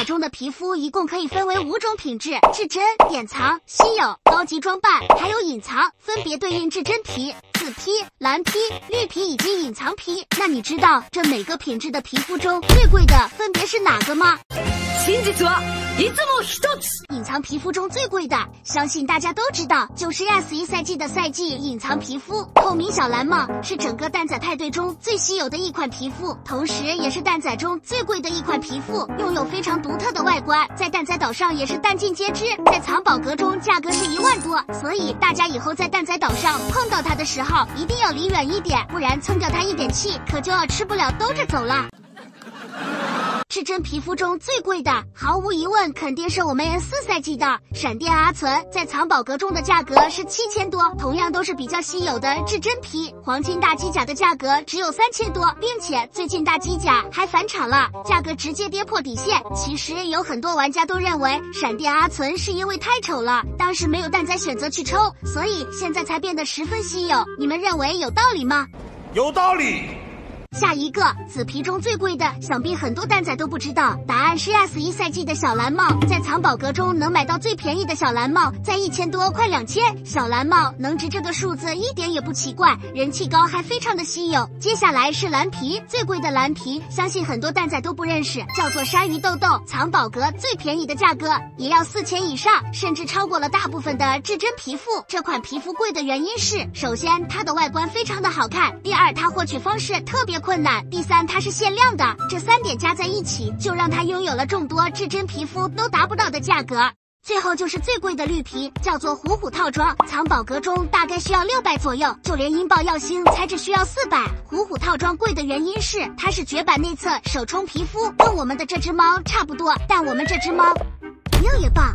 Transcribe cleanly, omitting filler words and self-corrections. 甲中的皮肤一共可以分为5种品质：至真、典藏、稀有、高级装扮，还有隐藏，分别对应至真皮、紫皮、蓝皮、绿皮以及隐藏皮。那你知道这每个品质的皮肤中最贵的分别是哪个吗？ 隐藏皮肤中最贵的，相信大家都知道，就是 S1 赛季的赛季隐藏皮肤。透明小蓝帽是整个蛋仔派对中最稀有的一款皮肤，同时也是蛋仔中最贵的一款皮肤，拥有非常独特的外观，在蛋仔岛上也是弹尽皆知，在藏宝阁中价格是1万多，所以大家以后在蛋仔岛上碰到它的时候，一定要离远一点，不然蹭掉它一点气，可就要吃不了兜着走了。 至真皮肤中最贵的，毫无疑问肯定是我们 S4 赛季的闪电阿存，在藏宝阁中的价格是7000多，同样都是比较稀有的至真皮。黄金大机甲的价格只有3000多，并且最近大机甲还返场了，价格直接跌破底线。其实有很多玩家都认为闪电阿存是因为太丑了，当时没有蛋仔选择去抽，所以现在才变得十分稀有。你们认为有道理吗？有道理。 下一个紫皮中最贵的，想必很多蛋仔都不知道，答案是 S1 赛季的小蓝帽，在藏宝阁中能买到最便宜的小蓝帽，在1000多快2000，小蓝帽能值这个数字一点也不奇怪，人气高还非常的稀有。接下来是蓝皮，最贵的蓝皮，相信很多蛋仔都不认识，叫做鲨鱼豆豆，藏宝阁最便宜的价格也要4000以上，甚至超过了大部分的至真皮肤。这款皮肤贵的原因是，首先它的外观非常的好看，第二它获取方式特别 困难。第三，它是限量的，这3点加在一起，就让它拥有了众多至真皮肤都达不到的价格。 最后就是最贵的绿皮，叫做虎虎套装，藏宝阁中大概需要600左右，就连音爆耀星才只需要400。虎虎套装贵的原因是它是绝版内测手冲皮肤，跟我们的这只猫差不多，但我们这只猫硬也棒。